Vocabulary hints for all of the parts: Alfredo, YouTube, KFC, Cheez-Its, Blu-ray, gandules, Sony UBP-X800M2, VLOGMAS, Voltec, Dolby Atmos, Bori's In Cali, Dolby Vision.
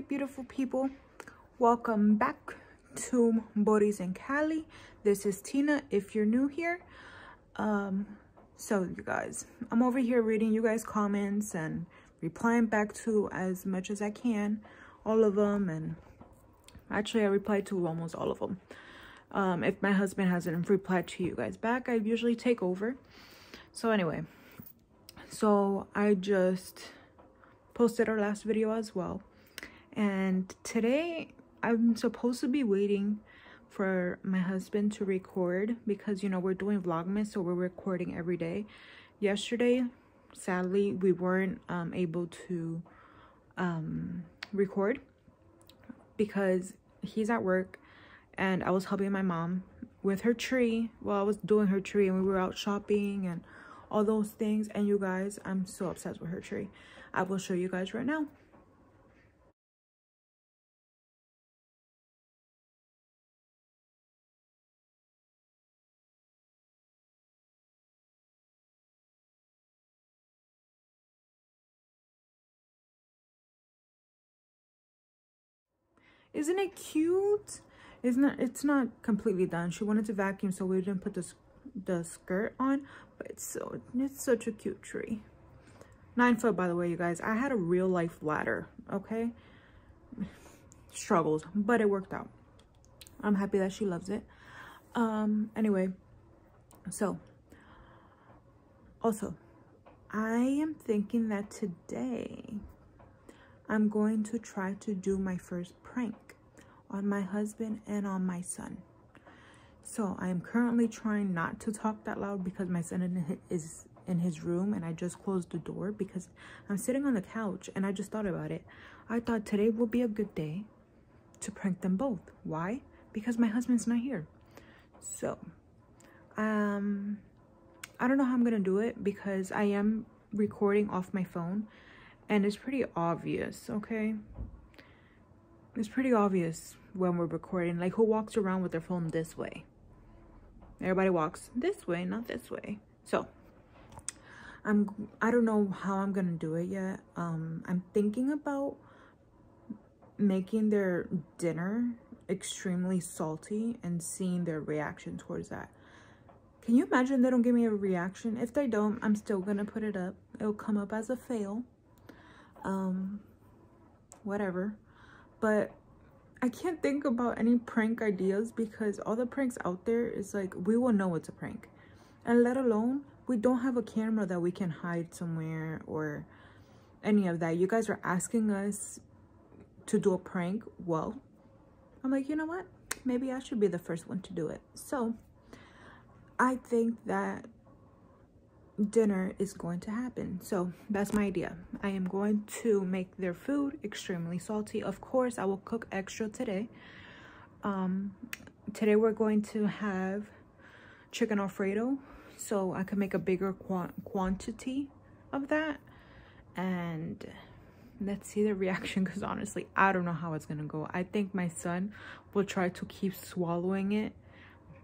right, beautiful people, welcome back to Bori's in Cali. This is Tina if you're new here. So you guys, I'm over here reading you guys comments and replying back to as much as I can, all of them. And actually I replied to almost all of them. If my husband hasn't replied to you guys back, I usually take over. So anyway, so I just posted our last video as well, and today I'm supposed to be waiting for my husband to record because, you know, we're doing Vlogmas, so we're recording every day. Yesterday, sadly, we weren't able to record because he's at work and I was helping my mom with her tree. Well, I was doing her tree and we were out shopping and all those things. And you guys, I'm so obsessed with her tree. I will show you guys right now. Isn't it cute? It's not completely done. She wanted to vacuum, so we didn't put the skirt on, but it's such a cute tree. 9 foot, by the way, you guys. I had a real life ladder, okay? Struggles, but it worked out. I'm happy that she loves it. Anyway, so also I am thinking that today I'm going to try to do my first prank on my husband and on my son. So I'm currently trying not to talk that loud because my son is in his room and I just closed the door because I'm sitting on the couch and I just thought about it. I thought today will be a good day to prank them both. Why? Because my husband's not here. So, I don't know how I'm gonna do it because I am recording off my phone. And it's pretty obvious, okay? It's pretty obvious when we're recording. Like, who walks around with their phone this way? Everybody walks this way, not this way. So, I don't know how I'm gonna do it yet. I'm thinking about making their dinner extremely salty and seeing their reaction towards that. Can you imagine they don't give me a reaction? If they don't, I'm still gonna put it up. It'll come up as a fail. Whatever, but I can't think about any prank ideas because all the pranks out there is like, we will know it's a prank, and let alone we don't have a camera that we can hide somewhere or any of that. You guys are asking us to do a prank. Well, I'm like, you know what, maybe I should be the first one to do it. So I think that dinner is going to happen. So that's my idea. I am going to make their food extremely salty. Of course, I will cook extra today. Today we're going to have chicken alfredo, so I can make a bigger quantity of that, and let's see the reaction, because honestly I don't know how it's gonna go. I think my son will try to keep swallowing it,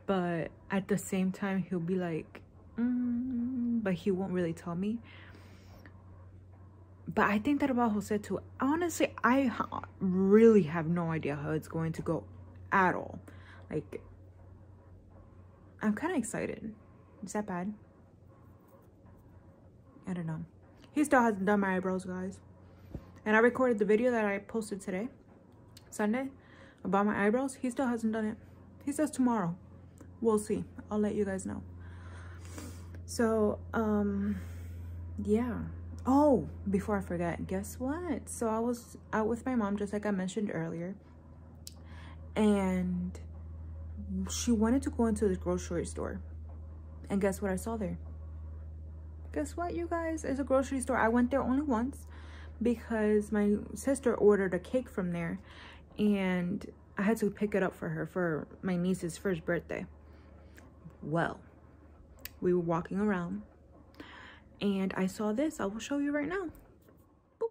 but at the same time he'll be like, but he won't really tell me. But I think that about Jose too. Honestly, I really have no idea how it's going to go at all. Like, I'm kind of excited. Is that bad? I don't know. He still hasn't done my eyebrows, guys. And I recorded the video that I posted today, Sunday, about my eyebrows. He still hasn't done it. He says tomorrow. We'll see. I'll let you guys know. So, yeah. Oh, before I forget, guess what? So I was out with my mom, just like I mentioned earlier. And she wanted to go into the grocery store. And guess what I saw there? Guess what, you guys? It's a grocery store. I went there only once because my sister ordered a cake from there. And I had to pick it up for her for my niece's first birthday. Well, we were walking around and I saw this. I will show you right now. Boop.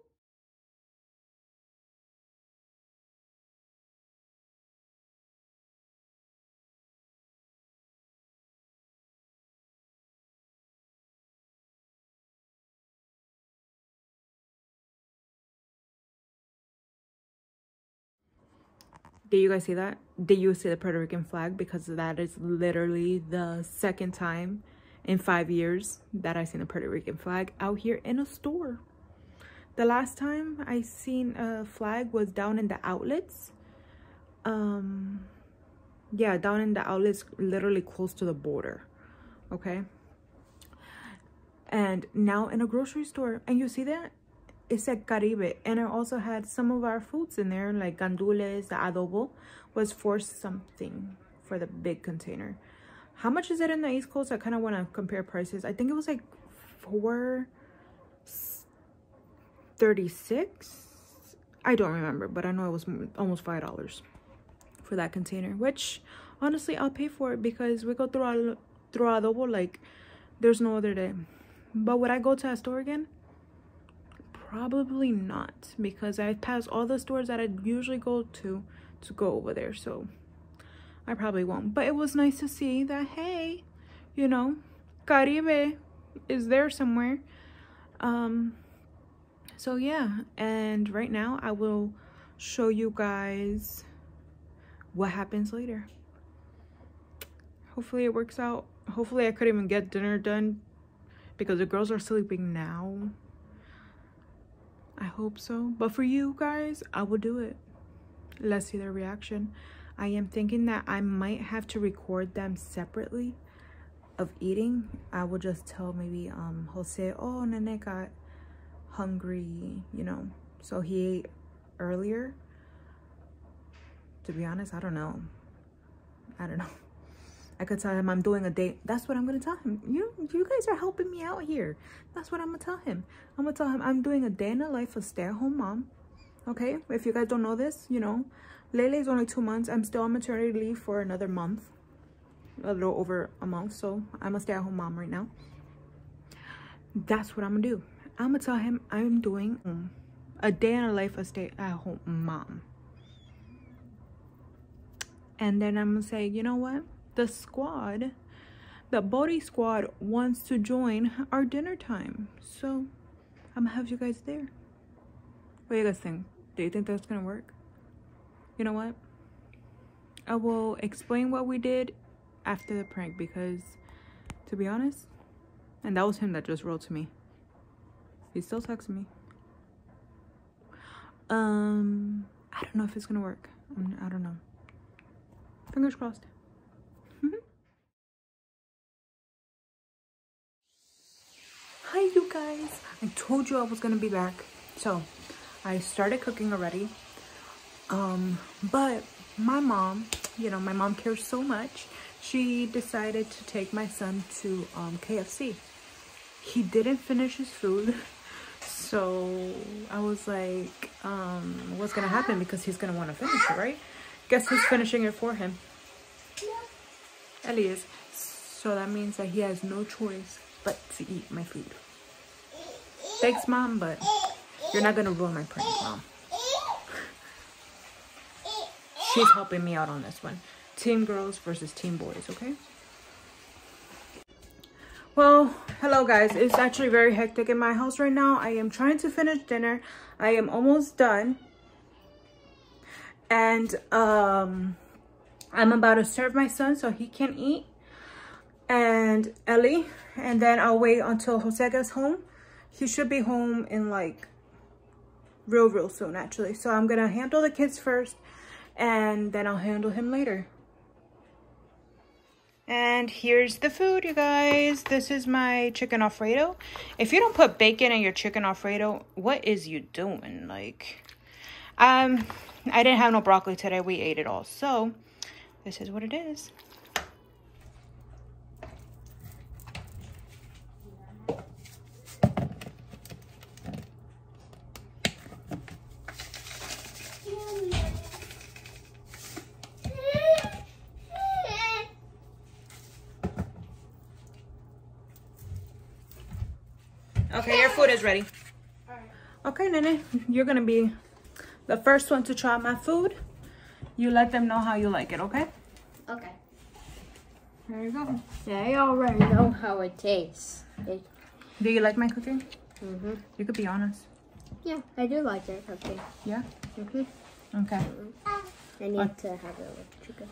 Did you guys see that? Did you see the Puerto Rican flag? Because that is literally the second time in 5 years that I seen a Puerto Rican flag out here in a store. The last time I seen a flag was down in the outlets. Yeah, down in the outlets, literally close to the border. Okay. And now in a grocery store, and you see that? It said Caribe, and I also had some of our foods in there, like gandules. The adobo was $4 something for the big container. How much is it in the East Coast? I kind of want to compare prices. I think it was like $4.36. I don't remember, but I know it was almost $5 for that container, which honestly I'll pay for it because we go through adobo like there's no other day. But would I go to a store again? Probably not, because I passed all the stores that I usually go to go over there, so I probably won't. But it was nice to see that, hey, you know, Caribe is there somewhere. So yeah, and right now I will show you guys what happens later. Hopefully it works out. Hopefully I could even get dinner done because the girls are sleeping now. I hope so, but for you guys, I will do it. Let's see their reaction. I am thinking that I might have to record them separately of eating. I will just tell maybe Jose, oh, Nene got hungry, you know, so he ate earlier. To be honest, I don't know. I could tell him I'm doing a date. That's what I'm gonna tell him. You guys are helping me out here. That's what I'm gonna tell him. I'm gonna tell him I'm doing a day in the life of stay-at-home mom. Okay, if you guys don't know this, you know, Lele's only 2 months. I'm still on maternity leave for another month, a little over a month. So I'm a stay-at-home mom right now. That's what I'm gonna do. I'm gonna tell him I'm doing a day in the life of stay-at-home mom. And then I'm gonna say, you know what? The squad, the Bori squad wants to join our dinner time. So I'm gonna have you guys there. What do you guys think? Do you think that's gonna work? You know what? I will explain what we did after the prank because, to be honest, and that was him that just wrote to me. He still texts me. I don't know if it's gonna work. I don't know. Fingers crossed. Hi you guys, I told you I was gonna be back. So I started cooking already, but my mom, you know, my mom cares so much, she decided to take my son to KFC. He didn't finish his food, so I was like, what's gonna happen, because he's gonna want to finish it, right? Guess who's finishing it for him? Ellie is. So that means that he has no choice but to eat my food. Thanks, Mom, but you're not gonna ruin my prank, Mom. She's helping me out on this one. Team girls versus team boys, okay? Well, hello guys. It's actually very hectic in my house right now. I am trying to finish dinner. I am almost done. And I'm about to serve my son so he can eat. And Ellie, and then I'll wait until Jose gets home. He should be home in like real soon, actually. So I'm gonna handle the kids first and then I'll handle him later. And here's the food, you guys. This is my chicken Alfredo. If you don't put bacon in your chicken Alfredo, what is you doing? Like, I didn't have no broccoli today. We ate it all. So this is what it is. Okay, your food is ready. All right. Okay, Nene, you're gonna be the first one to try my food. You let them know how you like it, okay? Okay. There you go. They already know how it tastes. Do you like my cooking? Mm-hmm. You could be honest. Yeah, I do like your cooking. Yeah? Mm-hmm. Okay. Mm-hmm. I need to have it with chicken.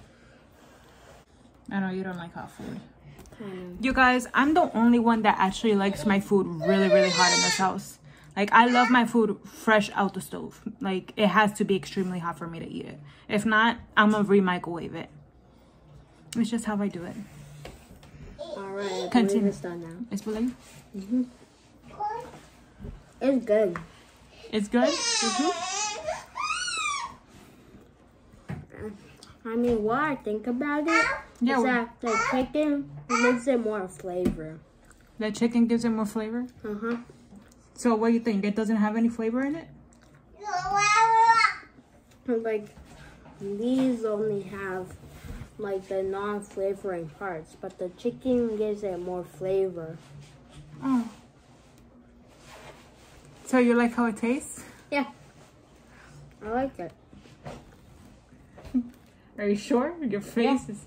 I know you don't like hot food. You guys, I'm the only one that actually likes my food really, really hot in this house. Like, I love my food fresh out the stove. Like, it has to be extremely hot for me to eat it. If not, I'm gonna re-microwave it. It's just how I do it. All right, continue. It's done now. It's believe? Mhm. It's good. It's good? I mean, what I think about it is that the chicken gives it more flavor. The chicken gives it more flavor? Uh-huh. So what do you think? It doesn't have any flavor in it? Like, these only have, like, the non-flavoring parts, but the chicken gives it more flavor. Oh. So you like how it tastes? Yeah. I like it. Are you sure? Your face is...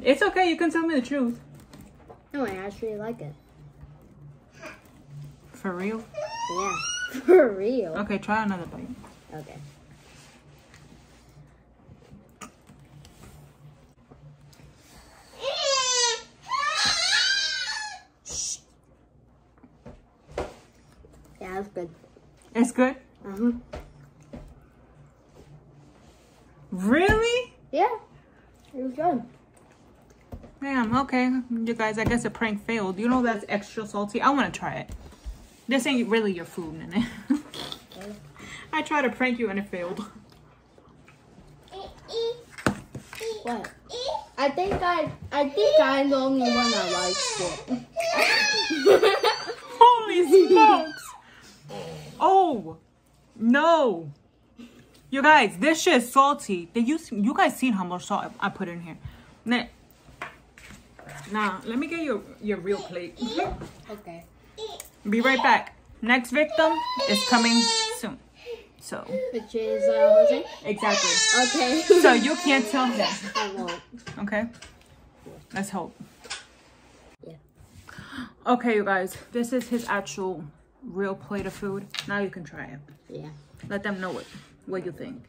It's okay, you can tell me the truth. No, I actually like it. For real? Yeah, for real. Okay, try another bite. Okay. Yeah, it's good. It's good? Mm-hmm. Really? Yeah, it was good. Damn, okay. You guys, I guess a prank failed. You know that's extra salty? I want to try it. This ain't really your food, Nene. I tried to prank you and it failed. What? I think I'm the only one that likes it. Holy smokes! Oh! No! You guys, this shit is salty. You guys seen how much salt I put in here. Nah, let me get your real plate. Okay. Be right back. Next victim is coming soon. So. Which is Jose? Exactly. Okay. So you can't tell him. I won't. Okay. Let's hope. Yeah. Okay, you guys. This is his actual real plate of food. Now you can try it. Yeah. Let them know what you think.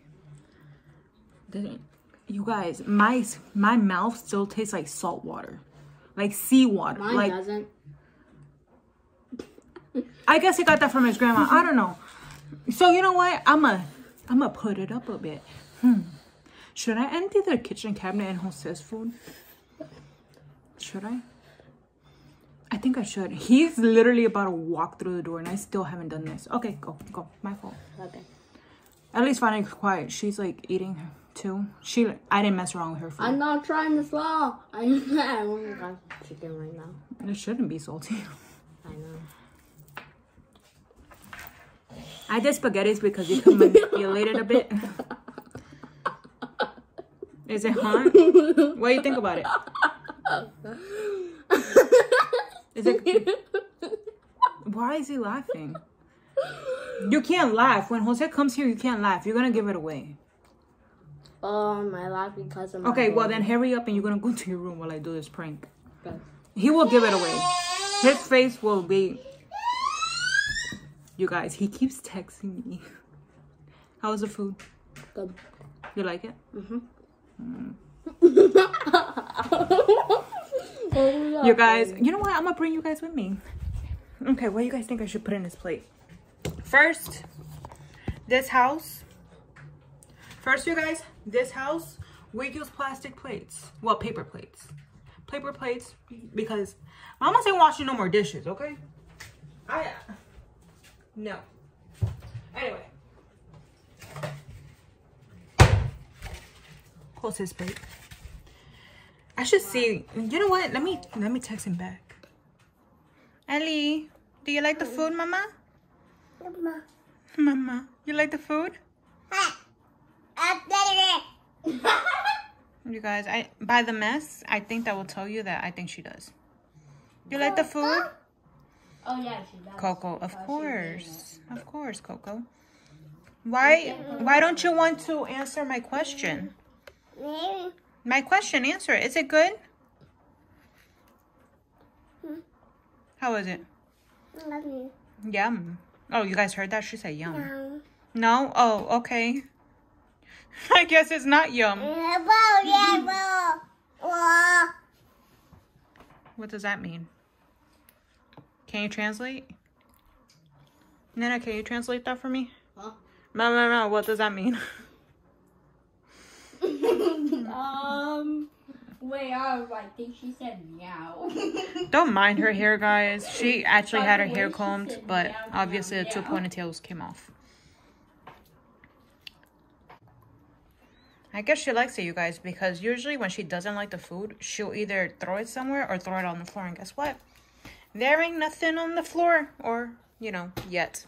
You guys, my mouth still tastes like salt water. Like seawater. Mine like, doesn't. I guess he got that from his grandma. I don't know. So you know what? I'ma put it up a bit. Should I empty the kitchen cabinet and Jose's food? Should I? I think I should. He's literally about to walk through the door, and I still haven't done this. Okay, go. My fault. Okay. At least Fanny's quiet. She's like eating too. I didn't mess around with her food. I'm not trying to slaw. I want to buy chicken right now. And it shouldn't be salty. I know. I did spaghettis because you can manipulate it a bit. Is it hot? What do you think about it? Is it? Why is he laughing? You can't laugh. When Jose comes here, you can't laugh. You're going to give it away. I laugh because of my room. Well, then hurry up and you're going to go to your room while I do this prank. Okay. He will give it away. His face will be... You guys, he keeps texting me. How was the food? Good. You like it? Mm-hmm. You guys, you know what? I'm gonna bring you guys with me. Okay, what do you guys think I should put in this plate? First, you guys, this house, we use plastic plates. Well, paper plates. Paper plates because Mama's ain't washing no more dishes, okay? No. Anyway. Close his plate. I should see. You know what? Let me text him back. Ellie, do you like the food, Mama? Mama, you like the food? You guys, by the mess, I think that will tell you that I think she does. You like the food? Oh yeah, she does. Coco, of course. Of course, Coco. Why don't you want to answer my question? My question, answer it. Is it good? How is it? Yum. Oh, you guys heard that? She said yum. No? Oh, okay. I guess it's not yum. What does that mean? Can you translate? Nana, can you translate that for me? Huh? No, what does that mean? Wait, I think she said meow. Don't mind her hair, guys. She actually had her hair combed, but meow, obviously the two ponytails came off. I guess she likes it, you guys, because usually when she doesn't like the food, she'll either throw it somewhere or throw it on the floor. And guess what? There ain't nothing on the floor, or, you know, yet.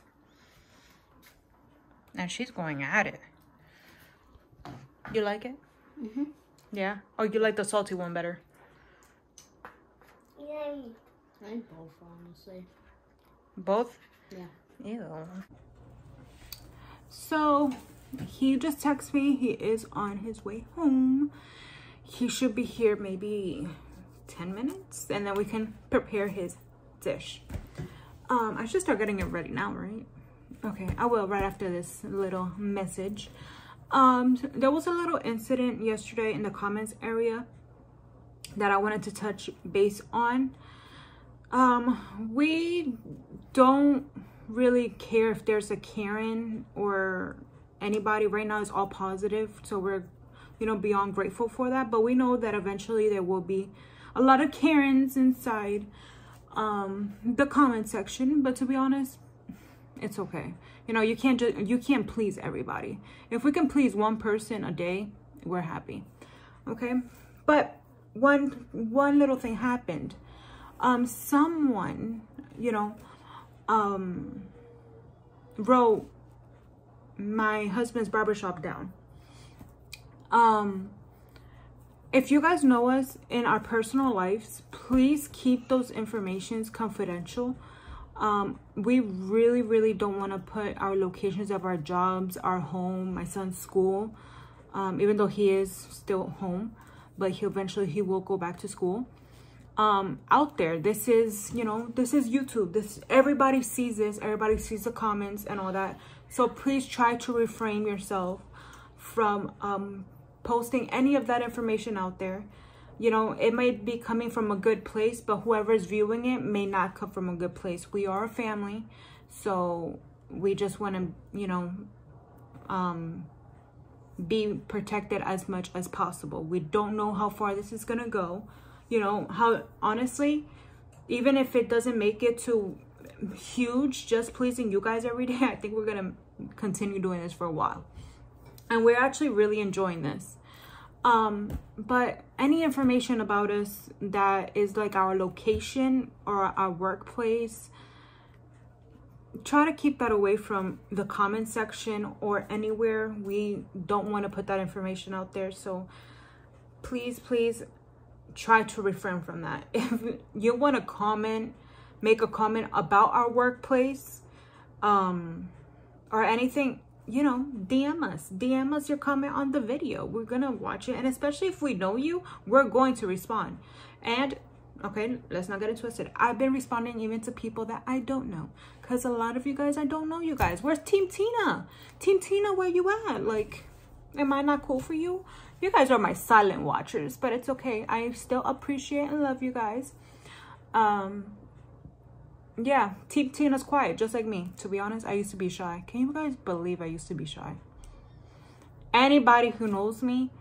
And she's going at it. You like it? Mm-hmm. Yeah? Or you like the salty one better? Yeah. I like both, honestly. Both? Yeah. Ew. So, he just texted me. He is on his way home. He should be here maybe 10 minutes. And then we can prepare his dish. I should start getting it ready now, right? Okay, I will right after this little message. There was a little incident yesterday in the comments area that I wanted to touch base on. We don't really care if there's a Karen or anybody. Right now it's all positive, so we're, you know, beyond grateful for that. But we know that eventually there will be a lot of Karens inside the comment section. But to be honest, it's okay. You know, you can't please everybody. If we can please one person a day, we're happy. Okay? But one little thing happened. Someone, you know, wrote my husband's barbershop down. If you guys know us in our personal lives, please keep those informations confidential. We really don't want to put our locations of our jobs, our home, my son's school, even though he is still home, but he will go back to school, out there. This is, you know, this is YouTube. This, everybody sees this, everybody sees the comments and all that. So please try to refrain yourself from posting any of that information out there. You know, it might be coming from a good place, but whoever's viewing it may not come from a good place. We are a family, so we just want to, you know, be protected as much as possible. We don't know how far this is going to go. You know, how, honestly, even if it doesn't make it to huge, just pleasing you guys every day, I think we're going to continue doing this for a while. And we're actually really enjoying this. But any information about us that is like our location or our workplace, try to keep that away from the comment section or anywhere. We don't want to put that information out there. So please try to refrain from that. If you want to comment, make a comment about our workplace, or anything, you know, DM us your comment on the video. We're gonna watch it, and especially if we know you, we're going to respond. And okay, let's not get it twisted. I've been responding even to people that I don't know, because a lot of you guys, I don't know you guys. Where's Team Tina? Team Tina, where you at? Like, am I not cool for you? You guys are my silent watchers, but it's okay. I still appreciate and love you guys. Yeah, Team Tina's quiet, just like me. To be honest, I used to be shy. Can you guys believe I used to be shy? Anybody who knows me,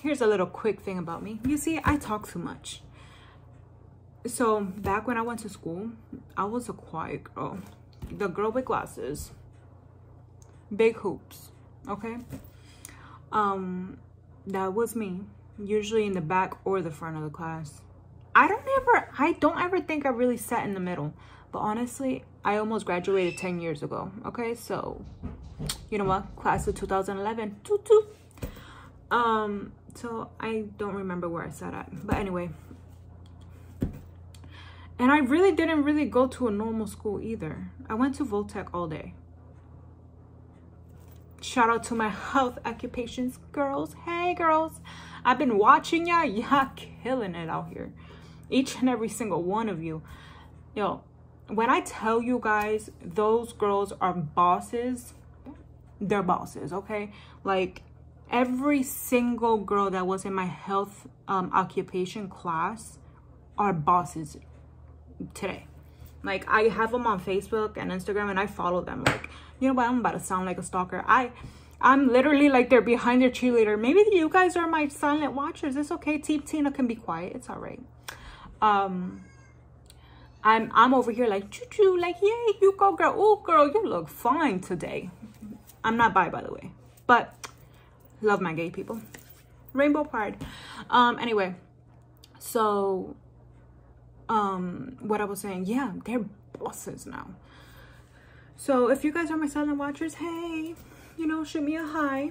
here's a little quick thing about me. You see, I talk too much. So back when I went to school, I was a quiet girl. The girl with glasses. Big hoops, okay? That was me. Usually in the back or the front of the class. I don't ever think I really sat in the middle. But honestly, I almost graduated 10 years ago. Okay, so, you know what? Class of 2011. So, I don't remember where I sat at. But anyway. And I really didn't go to a normal school either. I went to Voltec all day. Shout out to my health occupations girls. Hey, girls. I've been watching y'all. Y'all killing it out here. Each and every single one of you. Yo, when I tell you guys, those girls are bosses. their bosses, okay? Like every single girl that was in my health occupation class are bosses today. Like I have them on Facebook and Instagram and I follow them. Like, you know what, I'm about to sound like a stalker. I'm literally like they're behind their cheerleader. Maybe you guys are my silent watchers. It's okay. Team Tina can be quiet. It's all right. I'm over here like choo-choo, like yay, you go girl. Oh girl, you look fine today. I'm not bi, by the way, but love my gay people. Rainbow pride. Anyway, so what I was saying, yeah, they're bosses now. So if you guys are my silent watchers, hey, you know, shoot me a hi.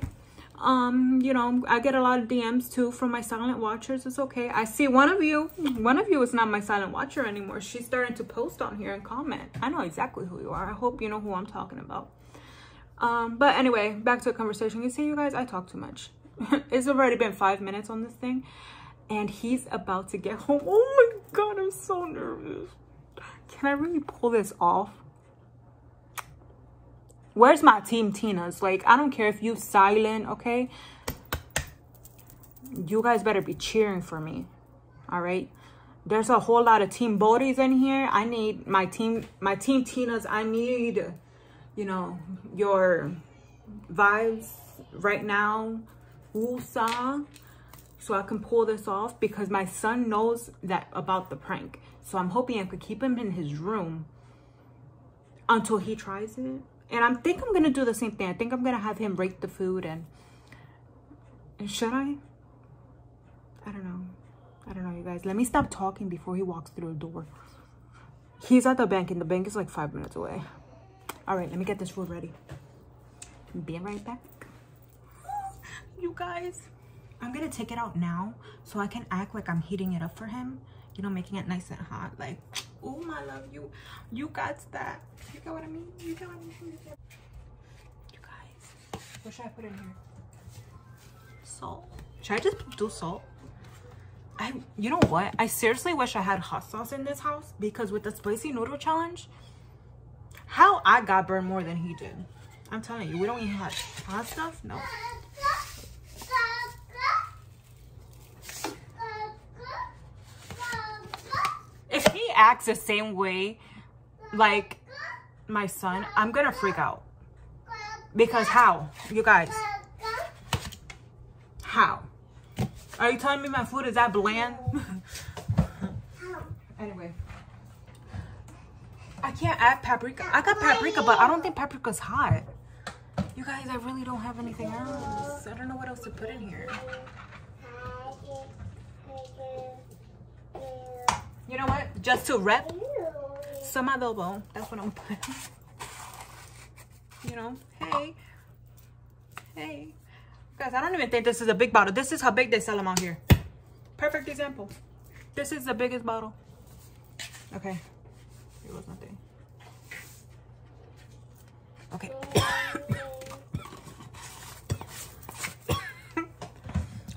You know, I get a lot of DMs too from my silent watchers. It's okay. I see one of you is not my silent watcher anymore. She's starting to post on here and comment. I know exactly who you are. I hope you know who I'm talking about. But anyway, back to the conversation. You see, you guys, I talk too much. It's already been 5 minutes on this thing and he's about to get home. Oh my god, I'm so nervous. Can I really pull this off? Where's my team Tina's? Like, I don't care if you silent, okay? You guys better be cheering for me, all right? There's a whole lot of team Bori's in here. I need my team Tina's. I need, you know, your vibes right now, USA, so I can pull this off because my son knows that about the prank. So I'm hoping I could keep him in his room until he tries it. And I think I'm going to do the same thing. I think I'm going to have him rate the food and should I? I don't know. I don't know, you guys. Let me stop talking before he walks through the door. He's at the bank and the bank is like 5 minutes away. All right, let me get this food ready. Be right back. You guys, I'm going to take it out now so I can act like I'm heating it up for him. You know, making it nice and hot. Like, oh my love, you got that. You get what I mean? You get what I mean? You guys, what should I put in here? Salt. Should I just do salt? You know what? I seriously wish I had hot sauce in this house because with the spicy noodle challenge, how I got burned more than he did. I'm telling you, we don't eat hot stuff. No. If he acts the same way like my son, I'm gonna freak out. Because how? You guys, how? Are you telling me my food is that bland? Anyway, I can't add paprika. I got paprika, but I don't think paprika's hot. You guys, I really don't have anything else. I don't know what else to put in here. You know what? Just to rep some adobo. That's what I'm putting. You know, hey. Hey. Guys, I don't even think this is a big bottle. This is how big they sell them out here. Perfect example. This is the biggest bottle. Okay. It was nothing. Okay.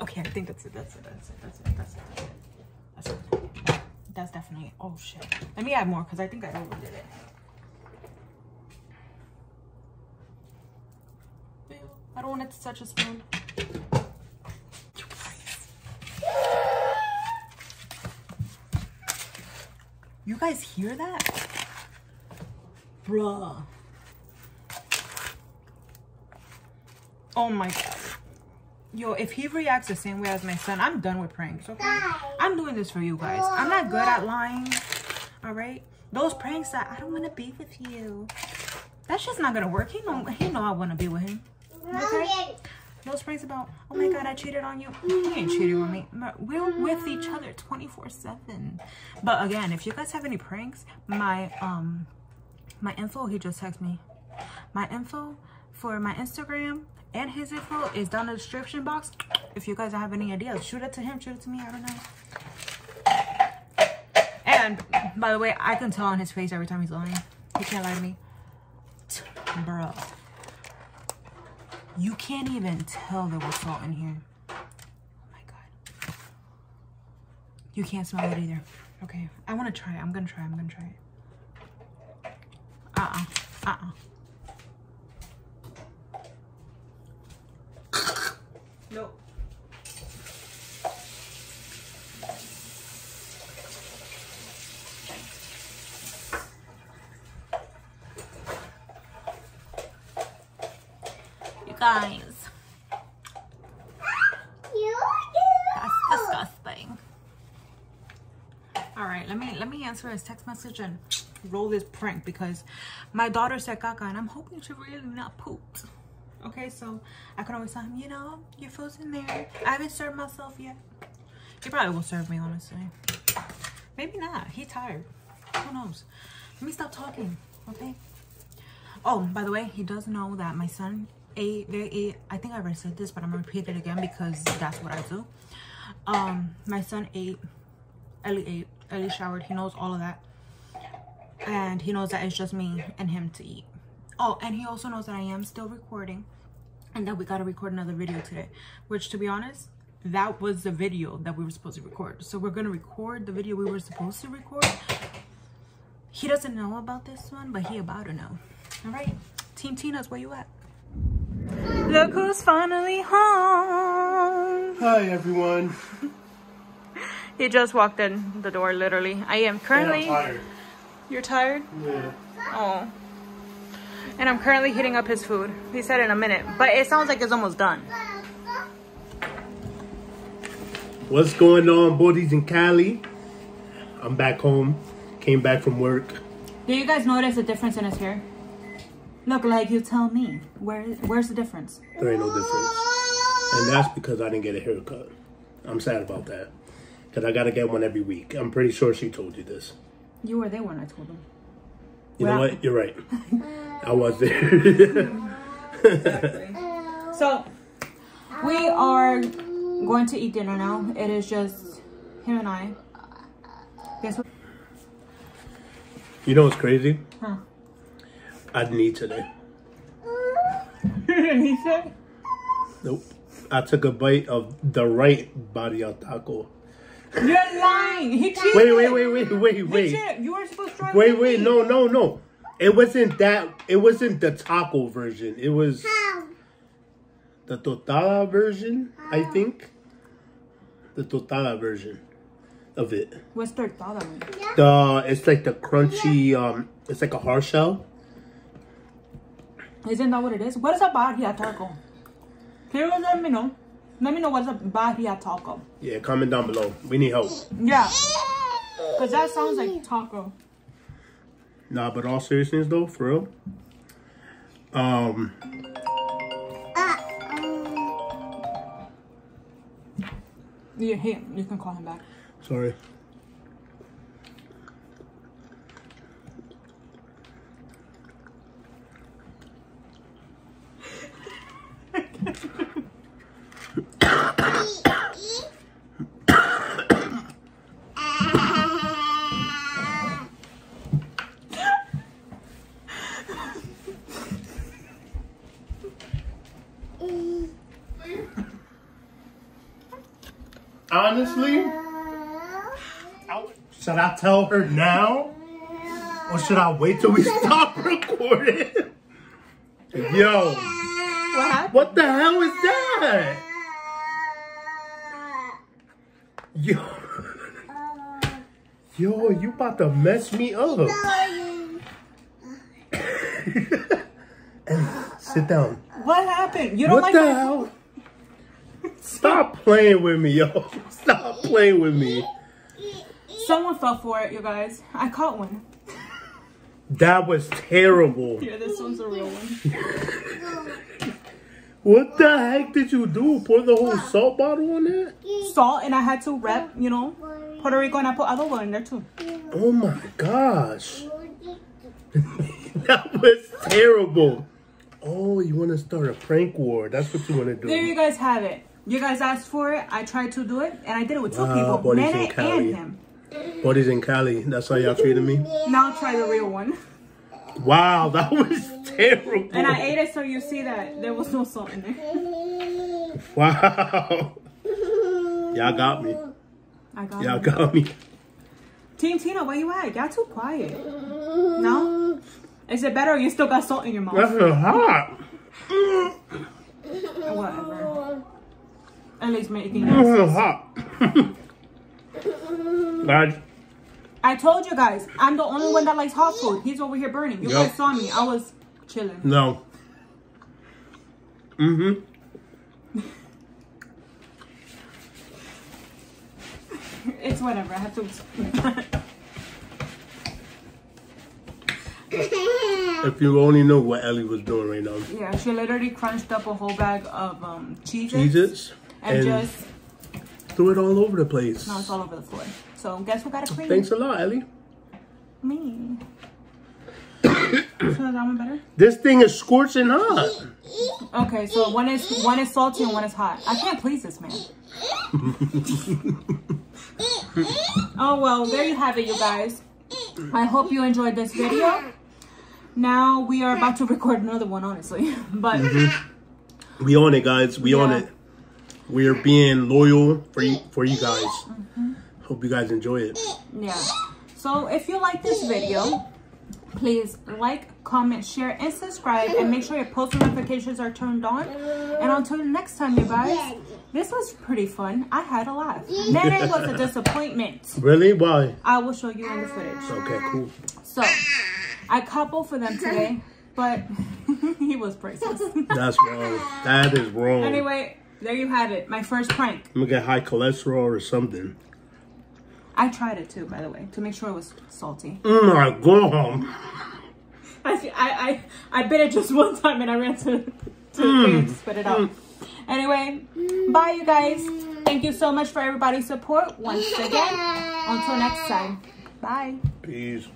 Okay, I think that's it. That's it. That's it. That's it. That's it. That's it. That's it. That's it. That's definitely, oh shit. Let me add more because I think I overdid it. I don't want it to touch a spoon. You guys hear that? Bruh. Oh my god. Yo, if he reacts the same way as my son, I'm done with pranks, okay? I'm doing this for you guys. I'm not good at lying, all right? Those pranks that I don't want to be with you, that's just not going to work. He know I want to be with him, okay? Those pranks about, oh my god, I cheated on you. He ain't cheating on me. We're with each other 24/7. But again, if you guys have any pranks, my info, he just texted me. My info for my Instagram and his info is down in the description box. If you guys have any ideas, shoot it to him, shoot it to me, I don't know. And by the way, I can tell on his face every time he's lying. He can't lie to me. Bro, you can't even tell there was salt in here. Oh my god, you can't smell it either. Okay, I want to try it. I'm gonna try it. Nope. You guys. That's disgusting. All right, let me answer his text message and roll this prank, because my daughter said caca and I'm hoping she really not pooped. Okay, so I can always tell him, you know, your food's in there. I haven't served myself yet. He probably will serve me, honestly. Maybe not. He's tired. Who knows? Let me stop talking, okay? Oh, by the way, he does know that my son ate, I think I already said this, but I'm gonna repeat it again because that's what I do. My son ate, Ellie showered. He knows all of that. And he knows that it's just me and him to eat. Oh, and he also knows that I am still recording and that we got to record another video today, which, to be honest, that was the video that we were supposed to record. So we're going to record the video we were supposed to record. He doesn't know about this one, but he about to know. All right. Team Tina's, where you at? Look who's finally home. Hi, everyone. He just walked in the door, literally. I am currently... Yeah, I'm tired. You're tired? Yeah. Oh. And I'm currently heating up his food. He said in a minute, but it sounds like it's almost done. What's going on, Bori's in Cali? I'm back home. Came back from work. Do you guys notice a difference in his hair? Look, like, you tell me. Where's the difference? There ain't no difference. And that's because I didn't get a haircut. I'm sad about that. Because I got to get one every week. I'm pretty sure she told you this. You were there when I told them. You know what? You're right. I was there. Exactly. So, we are going to eat dinner now. It is just him and I. Guess what? You know what's crazy? Huh? I didn't eat today. You didn't eat today? Nope. I took a bite of the right barrio taco. You're lying. He cheated. Wait. You were supposed to try. Wait. No. It wasn't that. It wasn't the taco version. It was the tostada version, I think. The tostada version of it. What's tostada? It's like the crunchy. It's like a hard shell. Isn't that what it is? What is a barria taco? Can you let me know? Let me know what's up barria taco. Yeah, comment down below. We need help. Yeah. Because that sounds like taco. Nah, but all seriousness though, for real. Yeah, hey, you can call him back. Sorry. Honestly, should I tell her now? Or should I wait till we stop recording? Yo. What the hell is that? Yo, you about to mess me up. Sit down. What happened? You don't like the hell? Stop playing with me, yo. Stop playing with me. Someone fell for it, you guys. I caught one. That was terrible. Yeah, this one's a real one. What the heck did you do? Pour the whole salt bottle on it? Salt, and I had to wrap, you know, Puerto Rico, and I put adobo in there too. Oh my gosh. That was terrible. Oh, you want to start a prank war. That's what you want to do. There you guys have it. You guys asked for it. I tried to do it, and I did it with two people. Bori's in Cali. And him. Bori's in Cali. That's how y'all treated me? Now try the real one. Wow, that was terrible. And I ate it, so you see that there was no salt in there. Wow. Y'all got me. I got y'all got me. Team Tina, where you at? Y'all too quiet. No? Is it better or you still got salt in your mouth? That's so hot. Whatever. is making that sense. This is hot. Guys. I told you guys, I'm the only one that likes hot food. He's over here burning. You guys saw me. I was chilling. No. Mm-hmm. It's whatever. I have to explain. If you only knew what Ellie was doing right now. Yeah, she literally crunched up a whole bag of Cheez-Its and just threw it all over the place. No, it's all over the floor. So guess what got a clean? Thanks a lot, Ellie. Me. So is that one better? This thing is scorching hot. Okay, so one is salty and one is hot. I can't please this man. Oh well, there you have it, you guys. I hope you enjoyed this video. Now we are about to record another one, honestly. But we on it, guys. We on it. We are being loyal for you guys. Hope you guys enjoy it. Yeah. So if you like this video, please like, comment, share, and subscribe, and make sure your post notifications are turned on. And until next time, you guys, this was pretty fun. I had a laugh. Nene was a disappointment. Really? Why? I will show you in the footage. Okay, cool. So, I couple for them today, but he was priceless. That's wrong. That is wrong. Anyway, there you have it. My first prank. I'm going to get high cholesterol or something. I tried it too, by the way, to make sure it was salty. Oh my God. I bit it just one time and I ran to the thing and spit it out. Anyway, bye you guys. Thank you so much for everybody's support once again. Until next time. Bye. Peace.